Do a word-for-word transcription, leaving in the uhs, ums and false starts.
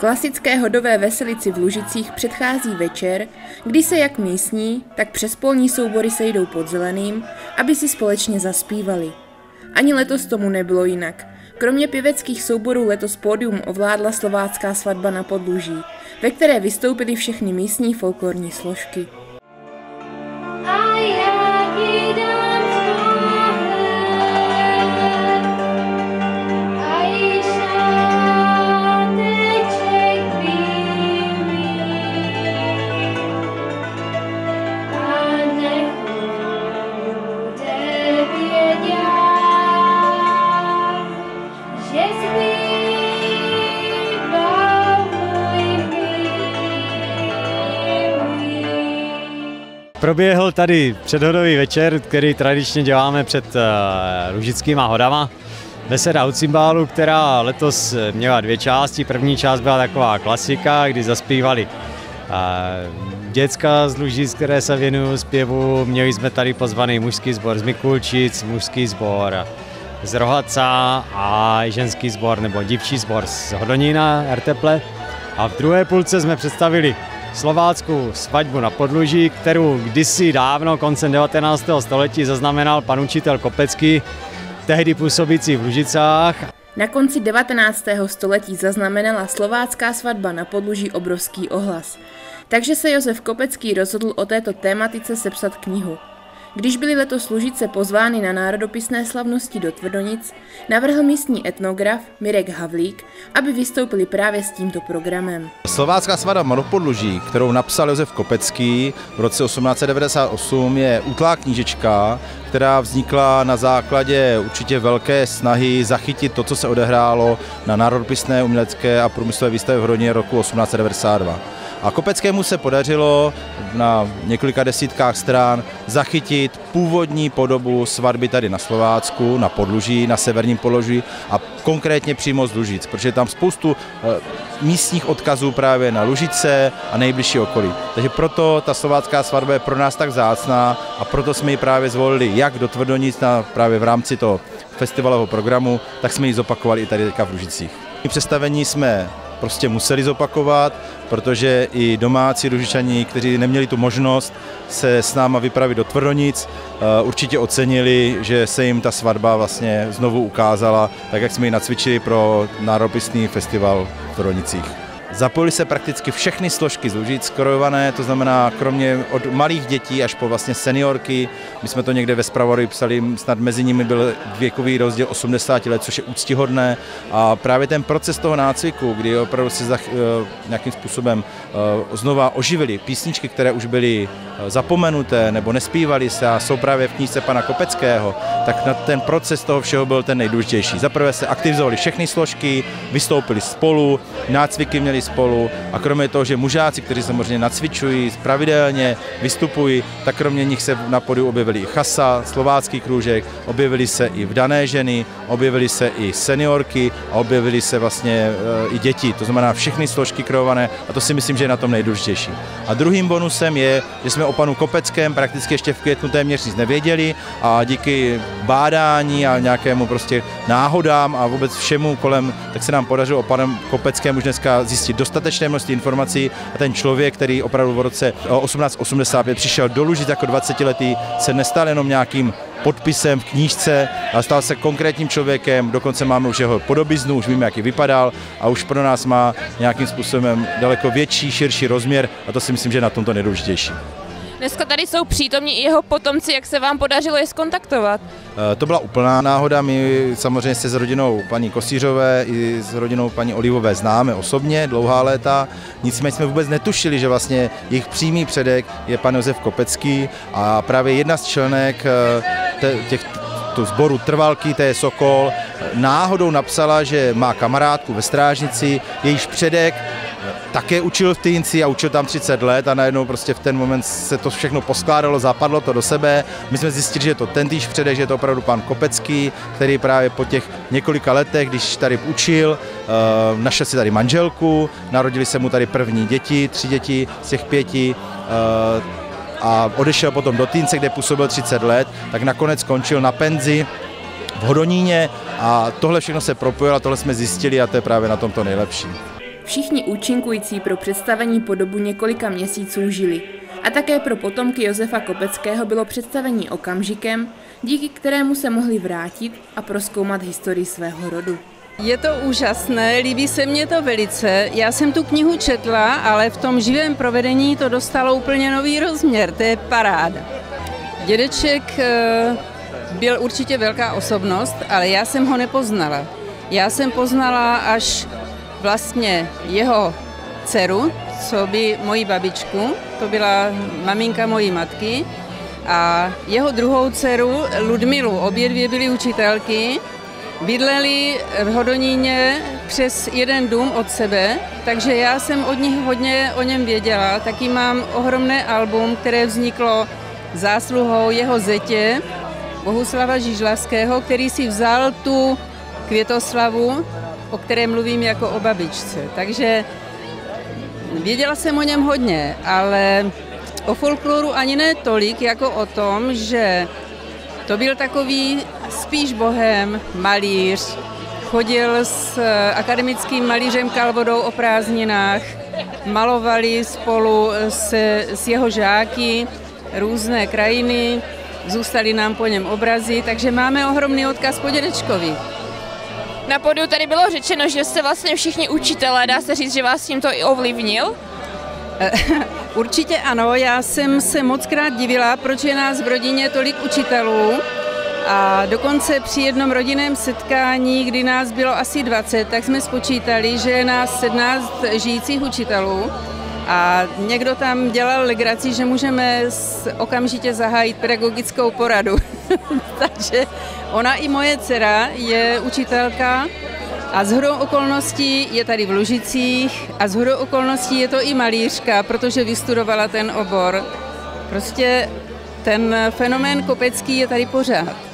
Klasické hodové veselici v Lužicích předchází večer, kdy se jak místní, tak přespolní soubory sejdou pod zeleným, aby si společně zaspívali. Ani letos tomu nebylo jinak. Kromě pěveckých souborů letos pódium ovládla Slovácká svatba na Podluží, ve které vystoupily všechny místní folklorní složky. Proběhl tady předhodový večer, který tradičně děláme před uh, lužickýma hodama. Beseda u cymbálu, která letos měla dvě části. První část byla taková klasika, kdy zaspívali uh, děcka z Lužic, které se věnují zpěvu. Měli jsme tady pozvaný mužský sbor z Mikulčic, mužský sbor z Rohaca a ženský sbor nebo dívčí sbor z Hodonína, Rteple. A v druhé půlce jsme představili Slováckou svatbu na Podluží, kterou kdysi dávno, koncem devatenáctého století, zaznamenal pan učitel Kopecký, tehdy působící v Lužicách. Na konci devatenáctého století zaznamenala Slovácká svatba na Podluží obrovský ohlas. Takže se Josef Kopecký rozhodl o této tématice sepsat knihu. Když byly letos Lužice pozvány na národopisné slavnosti do Tvrdonic, navrhl místní etnograf Mirek Havlík, aby vystoupili právě s tímto programem. Slovácká svatba na Podluží, kterou napsal Josef Kopecký v roce osmnáct set devadesát osm, je útlá knížečka, která vznikla na základě určitě velké snahy zachytit to, co se odehrálo na národopisné, umělecké a průmyslové výstavě v Hroni roku osmnáct set devadesát dva. A Kopeckému se podařilo na několika desítkách stran zachytit původní podobu svatby tady na Slovácku, na Podluží, na severním Podluží a konkrétně přímo z Lužic, protože je tam spoustu místních odkazů právě na Lužice a nejbližší okolí. Takže proto ta Slovácká svatba je pro nás tak vzácná a proto jsme ji právě zvolili jak do Tvrdonic na, právě v rámci toho festivalového programu, tak jsme ji zopakovali i tady teďka v Lužicích. Představení jsme prostě museli zopakovat, protože i domácí Lužičani, kteří neměli tu možnost se s náma vypravit do Tvrdonic, určitě ocenili, že se jim ta svatba vlastně znovu ukázala, tak jak jsme ji nacvičili pro národopisný festival v Tvrdonicích. Zapojili se prakticky všechny složky z Lužic skrojované, to znamená kromě od malých dětí až po vlastně seniorky. My jsme to někde ve zpravodaji psali, snad mezi nimi byl věkový rozdíl osmdesáti let, což je úctihodné. A právě ten proces toho nácviku, kdy opravdu se zach, nějakým způsobem znova oživili písničky, které už byly zapomenuté nebo nespívaly se a jsou právě v knížce pana Kopeckého, tak na ten proces toho všeho byl ten nejdůležitější. Zaprvé se aktivizovali všechny složky, vystoupili spolu, nácviky měli spolu a kromě toho, že mužáci, kteří samozřejmě nacvičují, pravidelně vystupují, tak kromě nich se na podiu objevili i chasa, slovácký krůžek, objevili se i vdané ženy, objevili se i seniorky a objevili se vlastně i děti, to znamená všechny složky krojované a to si myslím, že je na tom nejdůležitější. A druhým bonusem je, že jsme o panu Kopeckém prakticky ještě v květnu téměř nic nevěděli a díky bádání a nějakému prostě náhodám a vůbec všemu kolem, tak se nám podařilo o panu Kopeckém už dneska zjistit dostatečné množství informací a ten člověk, který opravdu v roce osmnáct set osmdesát pět přišel do Lužic jako dvacetiletý, se nestal jenom nějakým podpisem v knížce, ale stal se konkrétním člověkem, dokonce máme už jeho podobiznu, už víme, jak ji vypadal a už pro nás má nějakým způsobem daleko větší, širší rozměr a to si myslím, že je na tomto nejdůležitější. Dneska tady jsou přítomní i jeho potomci, jak se vám podařilo je skontaktovat? To byla úplná náhoda, my samozřejmě se s rodinou paní Kosířové i s rodinou paní Olivové známe osobně dlouhá léta, nicméně jsme vůbec netušili, že vlastně jejich přímý předek je pan Josef Kopecký a právě jedna z členek těch sboru Trvalky, to je Sokol, náhodou napsala, že má kamarádku ve Strážnici, jejíž předek také učil v Týnci a učil tam třicet let a najednou prostě v ten moment se to všechno poskládalo, zapadlo to do sebe. My jsme zjistili, že je to tentýž předek, že je to opravdu pan Kopecký, který právě po těch několika letech, když tady učil, našel si tady manželku, narodili se mu tady první děti, tři děti z těch pěti, a odešel potom do Týnce, kde působil třicet let, tak nakonec skončil na penzi v Hodoníně a tohle všechno se propojilo, tohle jsme zjistili a to je právě na tom to nejlepší. Všichni účinkující pro představení po dobu několika měsíců žili. A také pro potomky Josefa Kopeckého bylo představení okamžikem, díky kterému se mohli vrátit a prozkoumat historii svého rodu. Je to úžasné, líbí se mně to velice. Já jsem tu knihu četla, ale v tom živém provedení to dostalo úplně nový rozměr, to je paráda. Dědeček byl určitě velká osobnost, ale já jsem ho nepoznala. Já jsem poznala až vlastně jeho dceru, co by moji babičku, to byla maminka mojí matky, a jeho druhou dceru Ludmilu, obě dvě byly učitelky, bydleli v Hodoníně přes jeden dům od sebe, takže já jsem od nich hodně o něm věděla. Taky mám ohromné album, které vzniklo zásluhou jeho zetě Bohuslava Žižlavského, který si vzal tu Květoslavu, o které mluvím jako o babičce. Takže věděla jsem o něm hodně, ale o folkloru ani ne tolik, jako o tom, že to byl takový spíš bohem, malíř, chodil s akademickým malířem Kalvodou o prázdninách, malovali spolu se, s jeho žáky různé krajiny, zůstaly nám po něm obrazy, takže máme ohromný odkaz po dědečkovi. Na pódiu tady bylo řečeno, že jste vlastně všichni učitelé, dá se říct, že vás tímto i ovlivnil? Určitě ano, já jsem se mockrát divila, proč je nás v rodině tolik učitelů, a dokonce při jednom rodinném setkání, kdy nás bylo asi dvacet, tak jsme spočítali, že je nás sedmnáct žijících učitelů, a někdo tam dělal legraci, že můžeme okamžitě zahájit pedagogickou poradu. Takže ona i moje dcera je učitelka a shodou okolností je tady v Lužicích a shodou okolností je to i malířka, protože vystudovala ten obor. Prostě ten fenomén Kopecký je tady pořád.